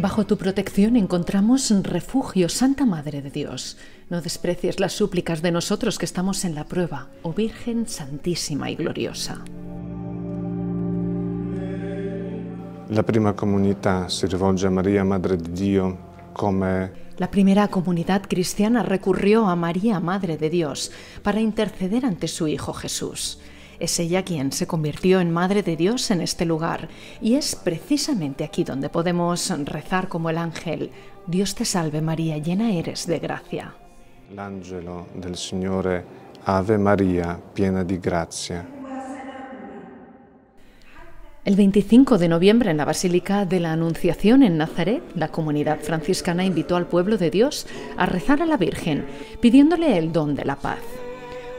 Bajo tu protección encontramos refugio, Santa Madre de Dios. No desprecies las súplicas de nosotros que estamos en la prueba, oh Virgen Santísima y Gloriosa. La prima comunità si rivolge a María, Madre de Dios, como... La primera comunidad cristiana recurrió a María, Madre de Dios, para interceder ante su Hijo Jesús. Es ella quien se convirtió en Madre de Dios en este lugar, y es precisamente aquí donde podemos rezar como el ángel. Dios te salve María, llena eres de gracia. El ángel del Señor, Ave María, llena de gracia. El 25 de noviembre, en la Basílica de la Anunciación en Nazaret, la comunidad franciscana invitó al pueblo de Dios a rezar a la Virgen, pidiéndole el don de la paz.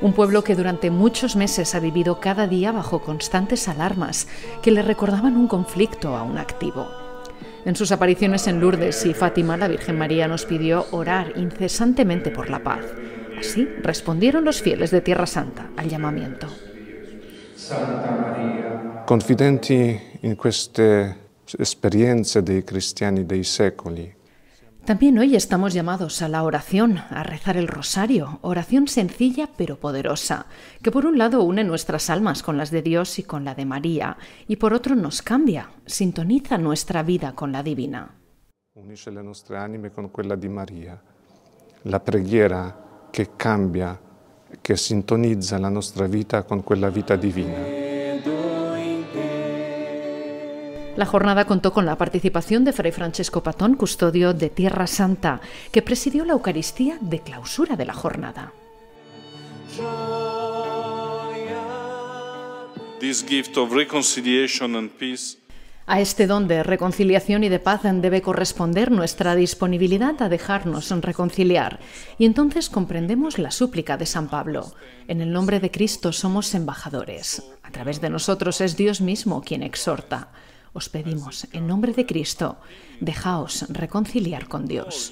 Un pueblo que durante muchos meses ha vivido cada día bajo constantes alarmas que le recordaban un conflicto aún activo. En sus apariciones en Lourdes y Fátima, la Virgen María nos pidió orar incesantemente por la paz. Así respondieron los fieles de Tierra Santa al llamamiento. Santa María. Confidenti in queste esperienze dei cristiani dei secoli. También hoy estamos llamados a la oración, a rezar el rosario, oración sencilla pero poderosa, que por un lado une nuestras almas con las de Dios y con la de María, y por otro nos cambia, sintoniza nuestra vida con la divina. Unisce le nostre anime con quella di María, la preghiera que cambia, que sintoniza la nostra vita con quella vita divina. La jornada contó con la participación de Fray Francisco Patón, custodio de Tierra Santa, que presidió la Eucaristía de clausura de la jornada. A este don de reconciliación y de paz debe corresponder nuestra disponibilidad a dejarnos reconciliar, y entonces comprendemos la súplica de San Pablo. En el nombre de Cristo somos embajadores. A través de nosotros es Dios mismo quien exhorta. Os pedimos, en nombre de Cristo, dejaos reconciliar con Dios.